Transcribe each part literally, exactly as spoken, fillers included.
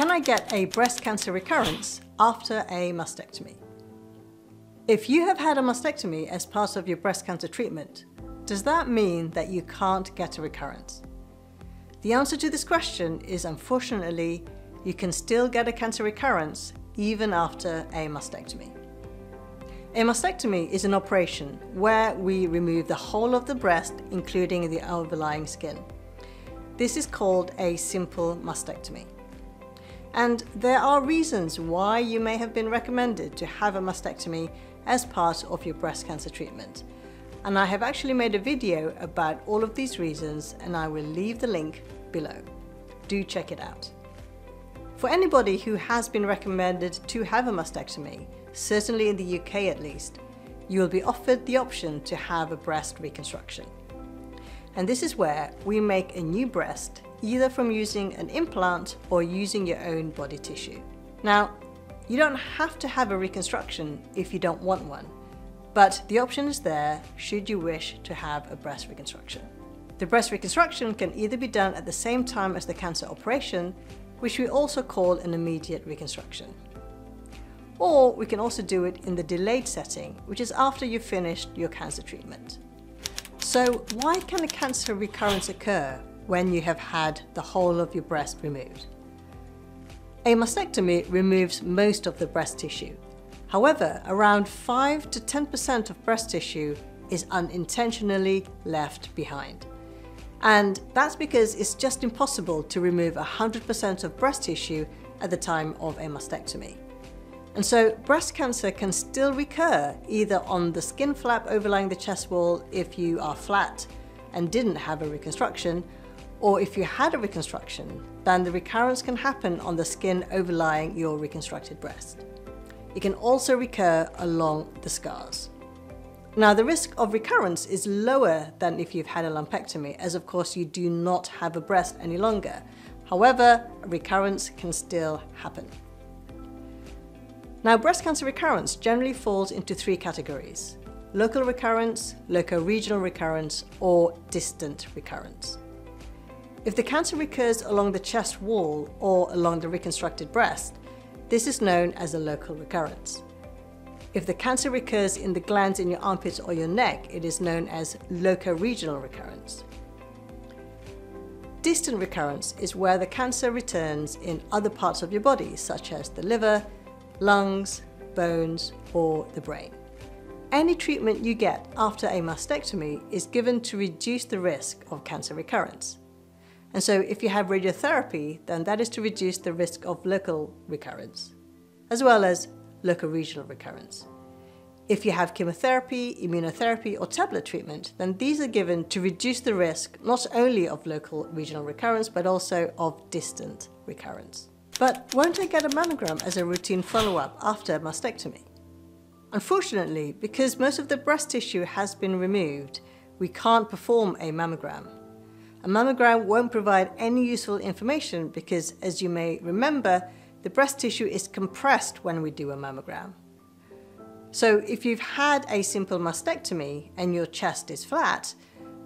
Can I get a breast cancer recurrence after a mastectomy? If you have had a mastectomy as part of your breast cancer treatment, does that mean that you can't get a recurrence? The answer to this question is, unfortunately, you can still get a cancer recurrence even after a mastectomy. A mastectomy is an operation where we remove the whole of the breast, including the overlying skin. This is called a simple mastectomy. And there are reasons why you may have been recommended to have a mastectomy as part of your breast cancer treatment. And I have actually made a video about all of these reasons, and I will leave the link below. Do check it out. For anybody who has been recommended to have a mastectomy, certainly in the U K at least, you will be offered the option to have a breast reconstruction. And this is where we make a new breast, either from using an implant or using your own body tissue. Now, you don't have to have a reconstruction if you don't want one, but the option is there should you wish to have a breast reconstruction. The breast reconstruction can either be done at the same time as the cancer operation, which we also call an immediate reconstruction. Or we can also do it in the delayed setting, which is after you've finished your cancer treatment. So why can a cancer recurrence occur when you have had the whole of your breast removed? A mastectomy removes most of the breast tissue. However, around five to ten percent of breast tissue is unintentionally left behind. And that's because it's just impossible to remove one hundred percent of breast tissue at the time of a mastectomy. And so breast cancer can still recur either on the skin flap overlying the chest wall if you are flat and didn't have a reconstruction, or if you had a reconstruction, then the recurrence can happen on the skin overlying your reconstructed breast. It can also recur along the scars. Now, the risk of recurrence is lower than if you've had a lumpectomy, as of course you do not have a breast any longer. However, a recurrence can still happen. Now, breast cancer recurrence generally falls into three categories: local recurrence, locoregional recurrence, or distant recurrence. If the cancer recurs along the chest wall or along the reconstructed breast, this is known as a local recurrence. If the cancer recurs in the glands in your armpits or your neck, it is known as locoregional recurrence. Distant recurrence is where the cancer returns in other parts of your body, such as the liver, lungs, bones, or the brain. Any treatment you get after a mastectomy is given to reduce the risk of cancer recurrence. And so if you have radiotherapy, then that is to reduce the risk of local recurrence, as well as locoregional recurrence. If you have chemotherapy, immunotherapy, or tablet treatment, then these are given to reduce the risk not only of local regional recurrence, but also of distant recurrence. But won't I get a mammogram as a routine follow-up after a mastectomy? Unfortunately, because most of the breast tissue has been removed, we can't perform a mammogram. A mammogram won't provide any useful information because, as you may remember, the breast tissue is compressed when we do a mammogram. So if you've had a simple mastectomy and your chest is flat,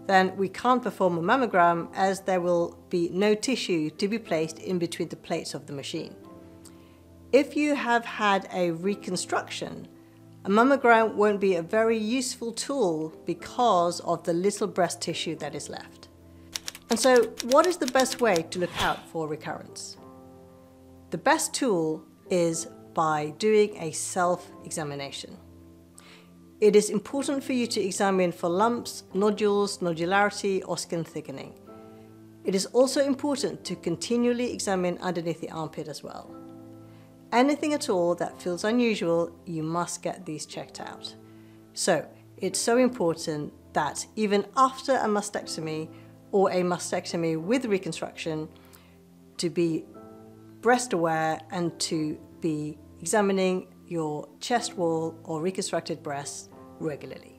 then we can't perform a mammogram as there will be no tissue to be placed in between the plates of the machine. If you have had a reconstruction, a mammogram won't be a very useful tool because of the little breast tissue that is left. And so, what is the best way to look out for recurrence? The best tool is by doing a self-examination. It is important for you to examine for lumps, nodules, nodularity, or skin thickening. It is also important to continually examine underneath the armpit as well. Anything at all that feels unusual, you must get these checked out. So it's so important that even after a mastectomy or a mastectomy with reconstruction, to be breast aware and to be examining your chest wall or reconstructed breasts regularly.